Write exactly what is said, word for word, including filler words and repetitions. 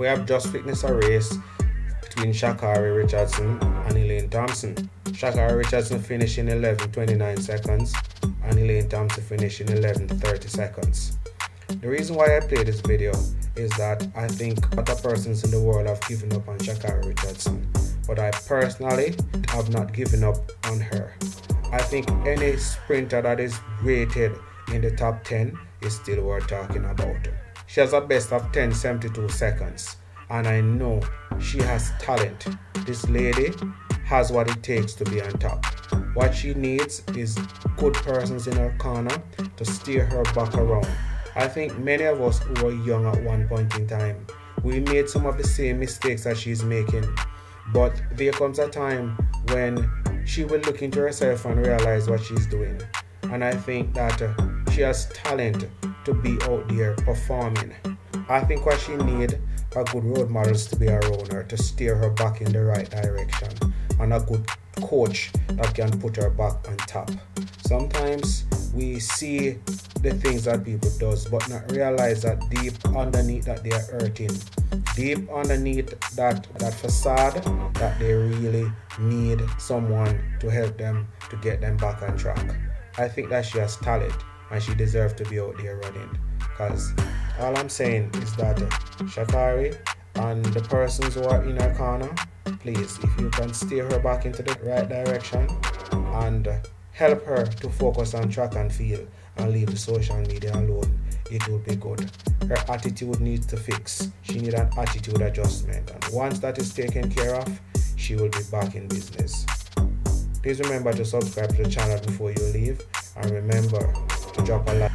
we have just witnessed a race between Sha'Carri Richardson and Elaine Thompson. Sha'Carri Richardson finished in eleven twenty-nine seconds and Elaine Thompson finished in eleven thirty seconds. The reason why I play this video is that I think other persons in the world have given up on Sha'Carri Richardson, but I personally have not given up on her. I think any sprinter that is rated in the top ten is still worth talking about. She has a best of ten seventy-two seconds, and I know she has talent. This lady has what it takes to be on top. What she needs is good persons in her corner to steer her back around. I think many of us who were young at one point in time, we made some of the same mistakes that she's making. But there comes a time when she will look into herself and realize what she's doing. And I think that uh, she has talent to be out there performing. I think what she needs are good role models to be around her, to steer her back in the right direction, and a good coach that can put her back on top. Sometimes we see the things that people does, but not realize that deep underneath that they are hurting, deep underneath that that facade, that they really need someone to help them to get them back on track. I think that she has talent and she deserves to be out there running, because all I'm saying is that Sha'Carri and the persons who are in her corner, please, if you can steer her back into the right direction and help her to focus on track and field and leave the social media alone, it will be good. Her attitude needs to fix. She needs an attitude adjustment, and once that is taken care of, she will be back in business. Please remember to subscribe to the channel before you leave, and remember to drop a like.